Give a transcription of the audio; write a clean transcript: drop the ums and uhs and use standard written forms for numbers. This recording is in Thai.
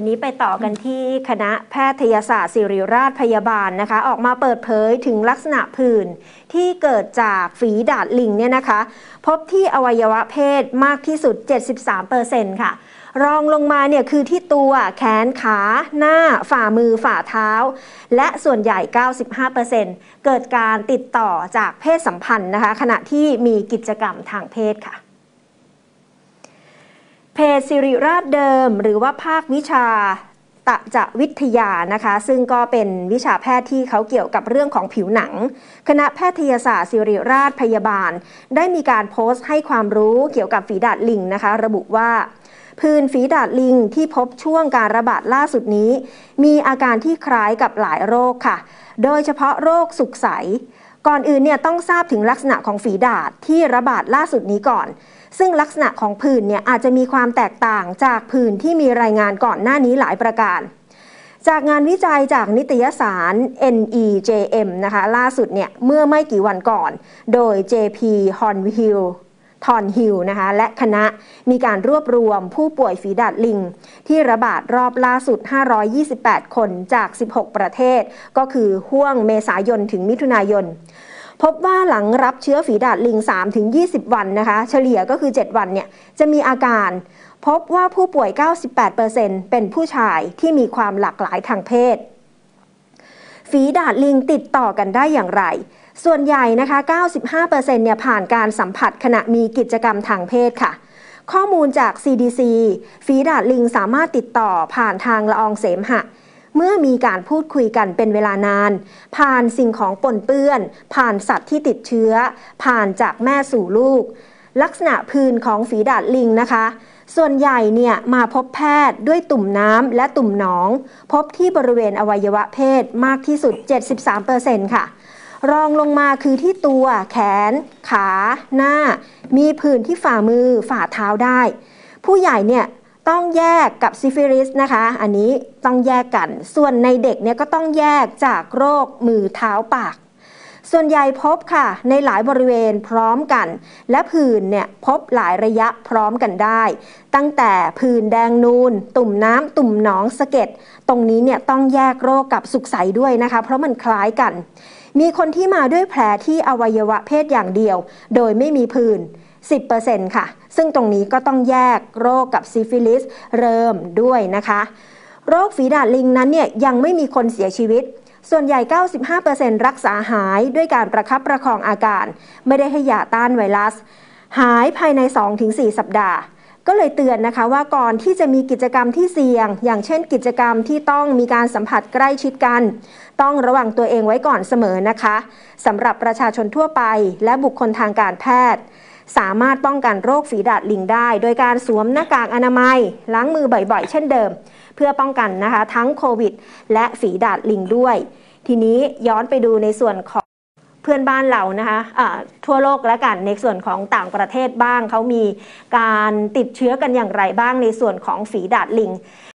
ทีนี้ไปต่อกันที่คณะแพทยศาสตร์ศิริราชพยาบาลนะคะออกมาเปิดเผยถึงลักษณะผื่นที่เกิดจากฝีดาษลิงเนี่ยนะคะพบที่อวัยวะเพศมากที่สุด 73% ค่ะรองลงมาเนี่ยคือที่ตัวแขนขาหน้าฝ่ามือฝ่าเท้าและส่วนใหญ่ 95% เกิดการติดต่อจากเพศสัมพันธ์นะคะขณะที่มีกิจกรรมทางเพศค่ะเพศศิริราชเดิมหรือว่าภาควิชาตะจะวิทยานะคะซึ่งก็เป็นวิชาแพทย์ที่เขาเกี่ยวกับเรื่องของผิวหนังคณะแพทยศาสตร์ศิริราชพยาบาลได้มีการโพสต์ให้ความรู้เกี่ยวกับฝีดาษลิงนะคะระบุว่าผื่นฝีดาษลิงที่พบช่วงการระบาดล่าสุดนี้มีอาการที่คล้ายกับหลายโรคค่ะโดยเฉพาะโรคสุกใสก่อนอื่นเนี่ยต้องทราบถึงลักษณะของฝีดาษที่ระบาดล่าสุดนี้ก่อนซึ่งลักษณะของผื่นเนี่ยอาจจะมีความแตกต่างจากผื่นที่มีรายงานก่อนหน้านี้หลายประการจากงานวิจัยจากนิตยสาร NEJM นะคะล่าสุดเนี่ยเมื่อไม่กี่วันก่อนโดย JP Hornhill นะคะและคณะมีการรวบรวมผู้ป่วยฝีดาษลิงที่ระบาดรอบล่าสุด528คนจาก16ประเทศก็คือห้วงเมษายนถึงมิถุนายนพบว่าหลังรับเชื้อฝีดาษลิง 3-20 วันนะคะเฉลี่ยก็คือ7วันเนี่ยจะมีอาการพบว่าผู้ป่วย 98% เป็นผู้ชายที่มีความหลากหลายทางเพศฝีดาษลิงติดต่อกันได้อย่างไรส่วนใหญ่นะคะ 95% เนี่ยผ่านการสัมผัสขณะมีกิจกรรมทางเพศค่ะข้อมูลจาก CDC ฝีดาษลิงสามารถติดต่อผ่านทางละอองเสมหะเมื่อมีการพูดคุยกันเป็นเวลานานผ่านสิ่งของปนเปื้อนผ่านสัตว์ที่ติดเชื้อผ่านจากแม่สู่ลูกลักษณะผื่นของฝีดาษลิงนะคะส่วนใหญ่เนี่ยมาพบแพทย์ด้วยตุ่มน้ำและตุ่มหนองพบที่บริเวณอวัยวะเพศมากที่สุด 73% ค่ะรองลงมาคือที่ตัวแขนขาหน้ามีผื่นที่ฝ่ามือฝ่าเท้าได้ผู้ใหญ่เนี่ยต้องแยกกับซิฟิลิสนะคะอันนี้ต้องแยกกันส่วนในเด็กเนี่ยก็ต้องแยกจากโรคมือเท้าปากส่วนใหญ่พบค่ะในหลายบริเวณพร้อมกันและผื่นเนี่ยพบหลายระยะพร้อมกันได้ตั้งแต่ผื่นแดงนูนตุ่มน้ำตุ่มหนองสะเก็ดตรงนี้เนี่ยต้องแยกโรคกับสุกใสด้วยนะคะเพราะมันคล้ายกันมีคนที่มาด้วยแผลที่อวัยวะเพศอย่างเดียวโดยไม่มีผื่น 10% ค่ะซึ่งตรงนี้ก็ต้องแยกโรคกับซิฟิลิสเริ่มด้วยนะคะโรคฝีดาษลิงนั้นเนี่ยยังไม่มีคนเสียชีวิตส่วนใหญ่ 95% รักษาหายด้วยการประคับประคองอาการไม่ได้ให้ยาต้านไวรัสหายภายใน 2-4 สัปดาห์ก็เลยเตือนนะคะว่าก่อนที่จะมีกิจกรรมที่เสี่ยงอย่างเช่นกิจกรรมที่ต้องมีการสัมผัสใกล้ชิดกันต้องระวังตัวเองไว้ก่อนเสมอนะคะสำหรับประชาชนทั่วไปและบุคคลทางการแพทย์สามารถป้องกันโรคฝีดาษลิงได้โดยการสวมหน้ากากอนามัยล้างมือบ่อยๆเช่นเดิมเพื่อป้องกันนะคะทั้งโควิดและฝีดาษลิงด้วยทีนี้ย้อนไปดูในส่วนของเพื่อนบ้านเรานะคะทั่วโลกแล้วกันในส่วนของต่างประเทศบ้างเขามีการติดเชื้อกันอย่างไรบ้างในส่วนของฝีดาษลิง